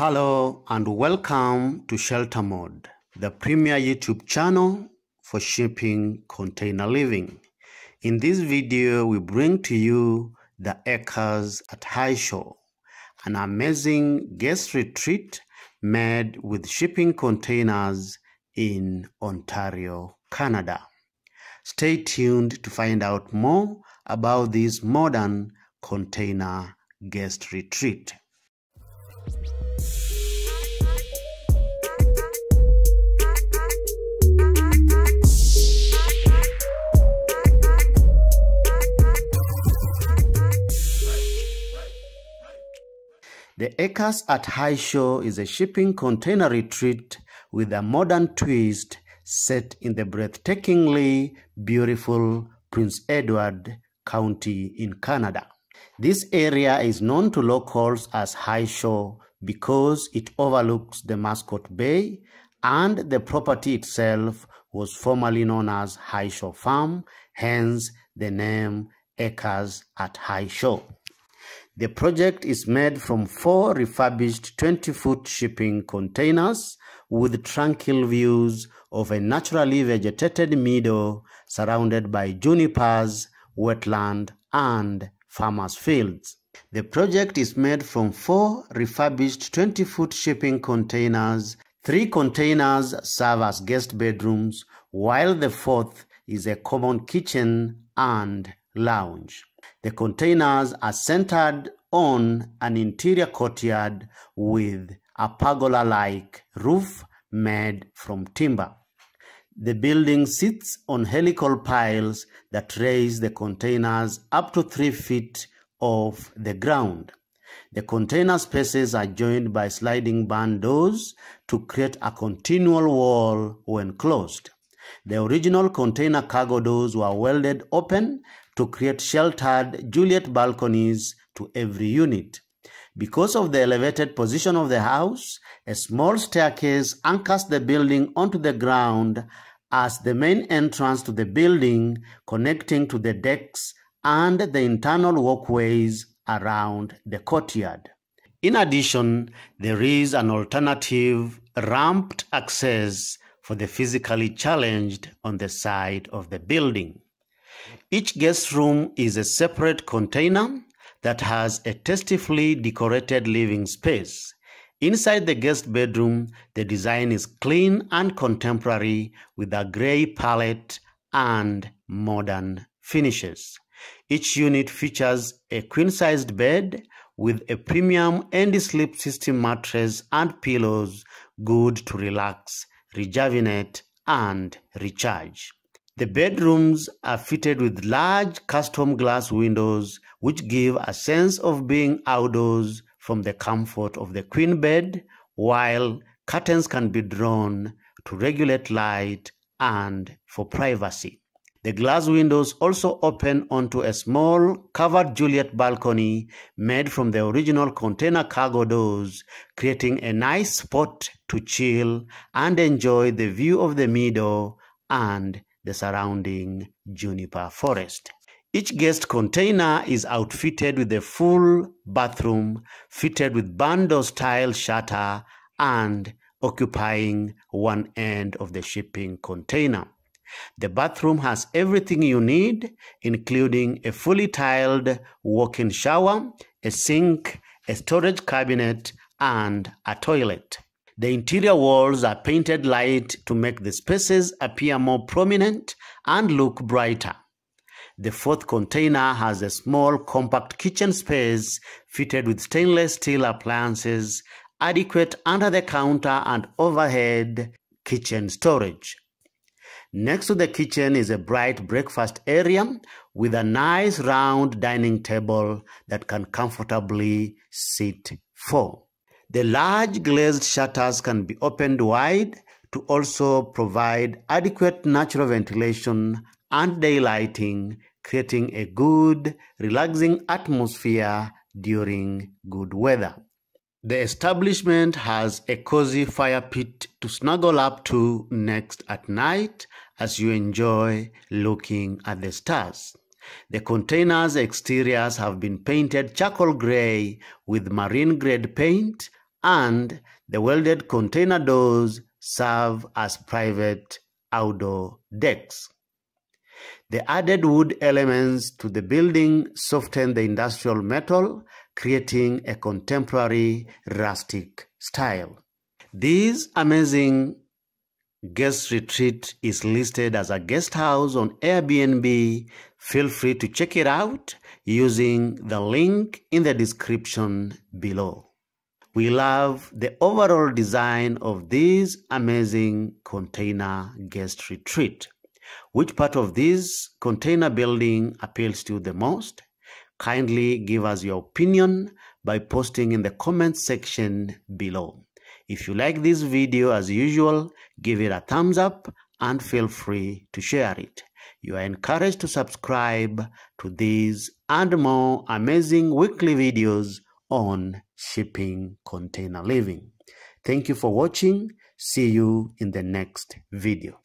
Hello and welcome to Shelter Mode, the premier YouTube channel for shipping container living. In this video, we bring to you the Acres at High Shore, an amazing guest retreat made with shipping containers in Ontario, Canada. Stay tuned to find out more about this modern container guest retreat. The Acres at High Shore is a shipping container retreat with a modern twist set in the breathtakingly beautiful Prince Edward County in Canada. This area is known to locals as High Shore because it overlooks the Mascot Bay, and the property itself was formerly known as High Shore Farm, hence the name Acres at High Shore. The project is made from 4 refurbished 20-foot shipping containers with tranquil views of a naturally vegetated meadow surrounded by junipers, wetland, and farmers' fields. The project is made from 4 refurbished 20-foot shipping containers. 3 containers serve as guest bedrooms, while the 4th is a common kitchen and lounge. The containers are centered on an interior courtyard with a pergola-like roof made from timber. The building sits on helical piles that raise the containers up to 3 feet off the ground. The container spaces are joined by sliding barn doors to create a continual wall when closed. The original container cargo doors were welded open to create sheltered Juliet balconies to every unit. Because of the elevated position of the house, a small staircase anchors the building onto the ground as the main entrance to the building, connecting to the decks and the internal walkways around the courtyard. In addition, there is an alternative ramped access for the physically challenged on the side of the building. Each guest room is a separate container that has a tastefully decorated living space. Inside the guest bedroom, the design is clean and contemporary with a gray palette and modern finishes. Each unit features a queen-sized bed with a premium anti-slip system mattress and pillows, good to relax, rejuvenate, and recharge. The bedrooms are fitted with large custom glass windows, which give a sense of being outdoors from the comfort of the queen bed, while curtains can be drawn to regulate light and for privacy. The glass windows also open onto a small covered Juliet balcony made from the original container cargo doors, creating a nice spot to chill and enjoy the view of the meadow and the surrounding juniper forest. Each guest container is outfitted with a full bathroom fitted with barn door style shutter and occupying one end of the shipping container. The bathroom has everything you need, including a fully tiled walk-in shower, a sink, a storage cabinet, and a toilet. The interior walls are painted light to make the spaces appear more prominent and look brighter. The 4th container has a small compact kitchen space fitted with stainless steel appliances, adequate under-the-counter and overhead kitchen storage. Next to the kitchen is a bright breakfast area with a nice round dining table that can comfortably sit 4. The large glazed shutters can be opened wide to also provide adequate natural ventilation and daylighting, creating a good, relaxing atmosphere during good weather. The establishment has a cozy fire pit to snuggle up to next at night as you enjoy looking at the stars. The containers' exteriors have been painted charcoal gray with marine grade paint and the welded container doors serve as private outdoor decks. The added wood elements to the building soften the industrial metal, creating a contemporary rustic style. This amazing guest retreat is listed as a guest house on Airbnb. Feel free to check it out using the link in the description below. We love the overall design of this amazing container guest retreat. Which part of this container building appeals to you the most? Kindly give us your opinion by posting in the comment section below. If you like this video, as usual, give it a thumbs up and feel free to share it. You are encouraged to subscribe to these and more amazing weekly videos on shipping container living. Thank you for watching. See you in the next video.